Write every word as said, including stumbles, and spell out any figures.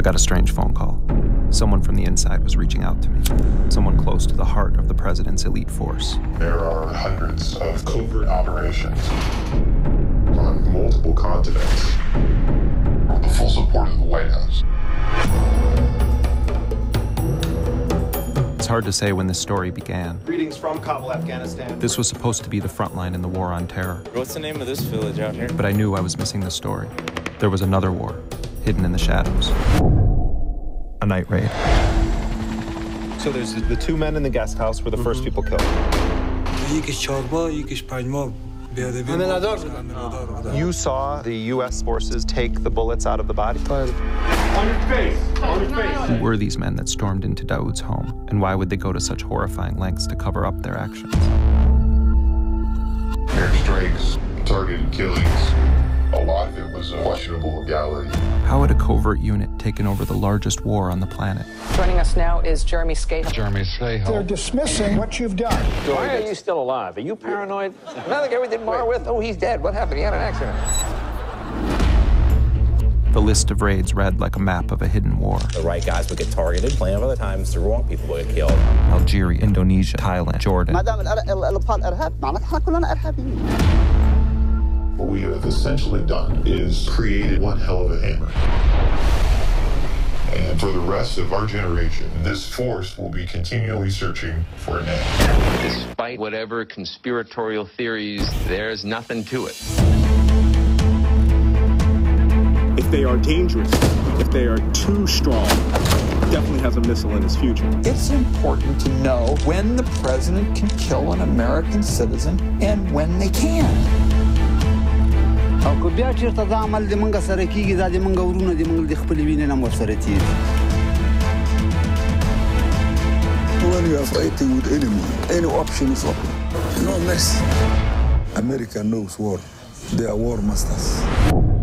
I got a strange phone call. Someone from the inside was reaching out to me. Someone close to the heart of the president's elite force. There are hundreds of covert operations on multiple continents with the full support of the White House. It's hard to say when this story began. Greetings from Kabul, Afghanistan. This was supposed to be the front line in the war on terror. What's the name of this village out here? But I knew I was missing the story. There was another war, hidden in the shadows. A night raid. So there's the two men in the guest house were the mm-hmm. first people killed. Oh. You saw the U S forces take the bullets out of the body. On your face! On your face! Who were these men that stormed into Daoud's home? And why would they go to such horrifying lengths to cover up their actions? Airstrikes, targeted killings. A lot of it was a questionable reality. How had a covert unit taken over the largest war on the planet? Joining us now is Jeremy Scahill. Jeremy Scahill. They're dismissing what you've done. Why are you still alive? Are you paranoid? Not like everything we're with. Oh, he's dead. What happened? He had an accident. The list of raids read like a map of a hidden war. The right guys would get targeted. Plenty of other times, the wrong people would get killed. Algeria, Indonesia, Thailand, Jordan. What we have essentially done is created one hell of a hammer. And for the rest of our generation, this force will be continually searching for an end. Despite whatever conspiratorial theories, there's nothing to it. If they are dangerous, if they are too strong, definitely has a missile in his future. It's important to know when the president can kill an American citizen and when they can. When you are fighting with anyone, any option is open. No mercy. America knows war. They are war masters.